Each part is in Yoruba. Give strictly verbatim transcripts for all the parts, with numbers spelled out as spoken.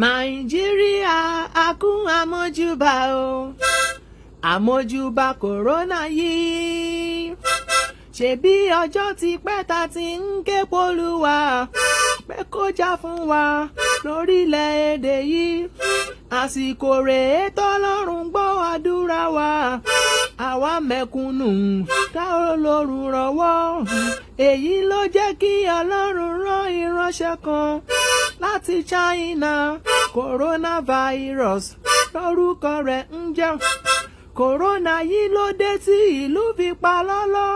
Nigeria, akun amojuba o, amojuba corona yìí. Ṣebí ọjọ́ ti pẹ́ tá ti ń ké pólúwa, pé kó jà fún wa lórílẹ̀-èdè yìí. Àsìkò rèé tọ́lọ́run gbọ́ àdúrà wa, àwa mẹ̀kúnnù ká Ọlọ́run rọwọ́. Èyí ló jẹ́ kí Ọlọ́run rán ìránṣẹ́ kan láti China. Coronavirus lórúkọ rẹ̀ ń jẹ́. Corona yìí ló dé tí ìlú fi pa lọ́lọ́.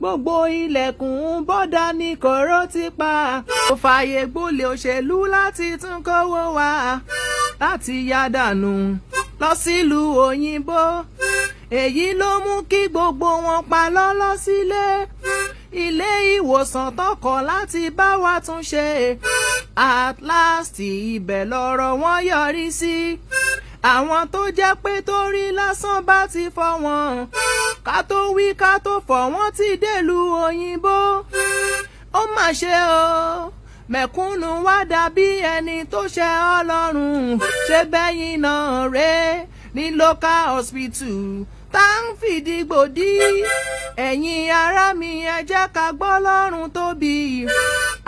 Gbogbo ilẹ̀kùn bọ́dà ni kòró ti pa. Kò fààyè gbolè òṣèlú láti tún kówó wa, láti yá dànù lọ sílùú òyìnbó. Èyí ló mú kí gbogbo wọn pa lọ́lọ́ sílé. Ilé ìwòsàn tọkọ láti bá wa tún ṣe. At last ibẹ̀ lọ́rọ̀ wọn yọrí sí. Àwọn tó jẹ́ pé torí lásán bá ti fọ́ wọn, ká tó wí ká tó fọ́ wọn ti délùú òyìnbó. Ó mà ṣe o, mẹ̀kúnnù wá dàbí ẹni tó ṣẹ̀ Ọlọ́run. Ṣé bẹ́yìn náà rèé ní local hospital tá ń fìdígbòdì. Ẹ̀yin ará mi, ẹ jẹ́ ká gbọ́ Ọlọ́run tóbi.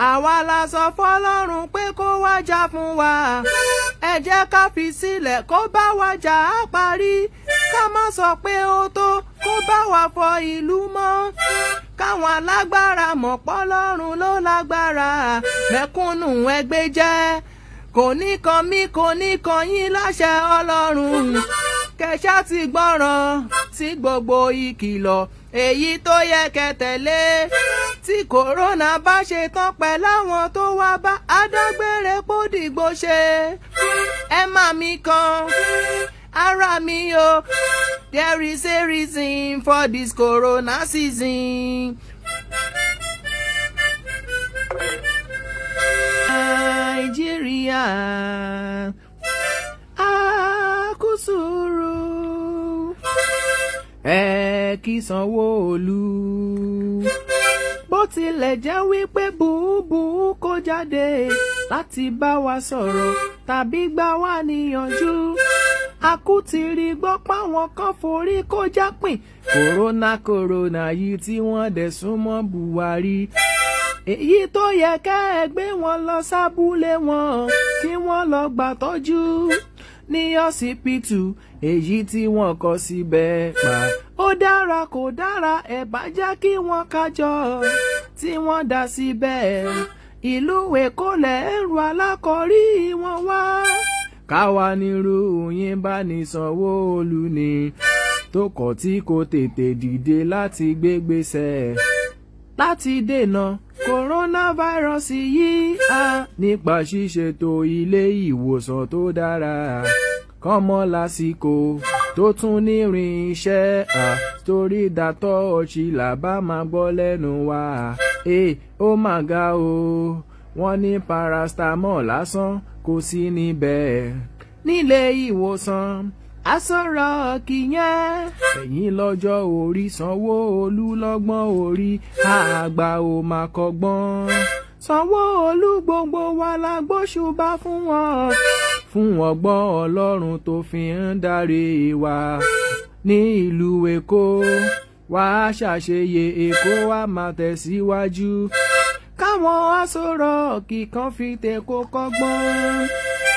Àwa la sọ fọ́lọ́run pé kó wájà fún wa. Ẹ jẹ́ ká fi sílẹ̀ kó bá wa jà á parí. Ká má sọ pé ó tó kó bá wa fọ ìlú mọ́. Káwọn alágbára mọ̀ pọ́lọ́run ló lágbára. Mẹ̀kúnnù ẹgbẹ́ jẹ́. Kò ní kan mí, kò ní kan yín láṣẹ Ọlọ́run. Kẹ̀ṣá ti gbọ́ràn sí gbogbo ìkìlọ̀ èyí tó yẹ kẹ́ tẹ̀lé. Tí kòrónà bá ṣe tán pẹ̀lú àwọn tó wá bá adágbére pódìgbò ṣe. Ẹ má mi kan ara mi o. There is a reason for this corona season. Nigeria, akusuru, ẹ kí Sanwó-Olú. Bó tilẹ̀ jẹ́ wípé bùúbùú kó jáde láti bá wa sọ̀rọ̀ tàbí gbà wá níyànjú. A kú ti rí gbọ́ páwọn kan forí kó jápìn. Corona corona yìí tí wọ́n dẹ̀ súnmọ́ Buhari. Èyí tó yẹ kẹ́ ẹ gbé wọn lọ sábúlé wọn kí wọ́n lọ gbàtọ́jú ní ọsibítù èyí tí wọ́n kọ síbẹ̀ pa. Ó dára kò dára ẹ bá jẹ́ kí wọ́n kájọ tí wọ́n dá síbẹ̀. Ìlú Èkó lẹ̀ ẹ̀rù alákọ̀rí wọn wá. Káwa nírú yín bá ní Sanwó-Olú ni tó kọ̀ tí kò tètè dìde láti gbégbèsè láti dènà coronavirus yìí á nípa ṣíṣètò ilé ìwòsàn tó dára kọ́mọ lásìkò tó tún ní rin iṣẹ́ à torí dàtọ̀ ọ̀ṣì làbá máa gbọ́ lẹ́nu wa. Ẹ ó mà ga o, wọ́n ní paracetamol lásán kò sí níbẹ̀ nílé ìwòsàn. A sọ̀rọ̀ kìyẹn ẹ̀yìn lọ́jọ́ orí Sanwó-Olú lọ́gbọ́n orí. Àgbà ò máa kọ́gbọ́n Sanwó-Olú, gbogbo wa la gbóṣùbà fún wọn fún ọgbọ́n Ọlọ́run tó fi ń darí wa ní ìlú Èkó. Wà á ṣàṣeyẹ, Èkó wa máa tẹ̀síwájú. Káwọn aṣọ̀rọ̀ kìkan fi tèkó kọ́gbọ́n.